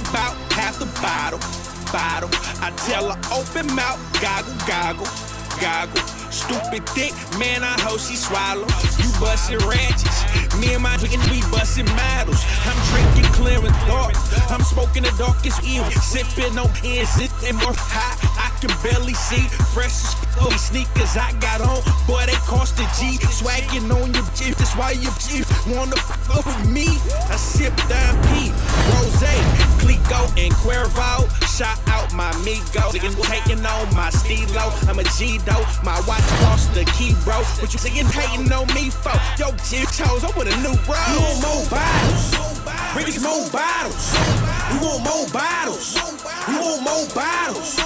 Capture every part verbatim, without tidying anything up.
about half the bottle, bottle. I tell her open mouth, goggle, goggle, goggle. Stupid thick, man, I hope she swallow. You bustin' ratchets, me and my niggas we bustin' models. I'm drinking clear and dark, I'm smoking the darkest eel, sipping on incense and more high. I can barely see, fresh as fuck. These sneakers I got on, boy, they cost a G. Swagging on your G, that's why your G wanna fuck with me. I sip down P, Rosé, Clico, and Cuervo. Shout out my Migos, hating on my stilo. I'm a G though, my watch cost the key, bro. But you saying hating on me for? Yo, Jim chose, I want a new bro. You want more bottles? Bricks more bottles. You want more bottles? You want more bottles?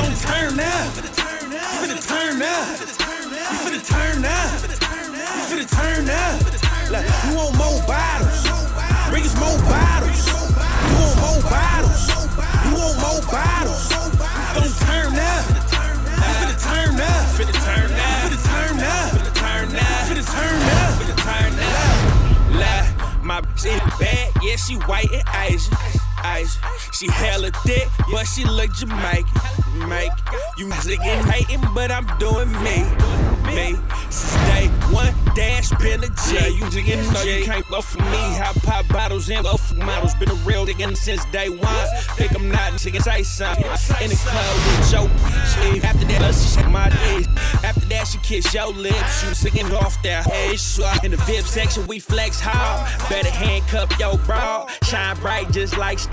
Don't turn up. You finna turn up. You finna turn up. You finna turn up. Like, you want more bottles? Bricks more bottles. You want more bottles? You want more bottles? Don't turn up. You finna turn up. You finna turn up. You finna turn up. You finna turn up. You finna turn up. You finna turn up. La, my bitch is bad, yeah, she white and Asian. Ice. She hella thick, but she look Jamaican. Mike, you niggas hating, but I'm doing me. Me, since day one, dash been a J. Yeah, you niggas know you can't buff me. I pop bottles and buff models. Been a real nigga since day one. Think I'm not niggas, say something. In the club with your bitch. After that, let's shake my dick. After that, she kiss your lips. You singing off that ass. In the V I P section, we flex hard. Better handcuff your bra. Shine bright just like stars.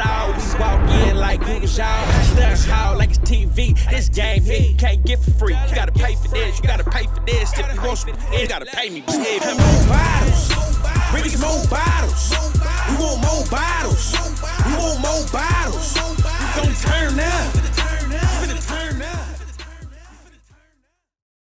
We walk in like Google's y'all. Stuck hard like it's T V. This game here, you can't get for free. You gotta pay for this, you gotta pay for this. If you want some, you gotta pay me. I'm on bottles.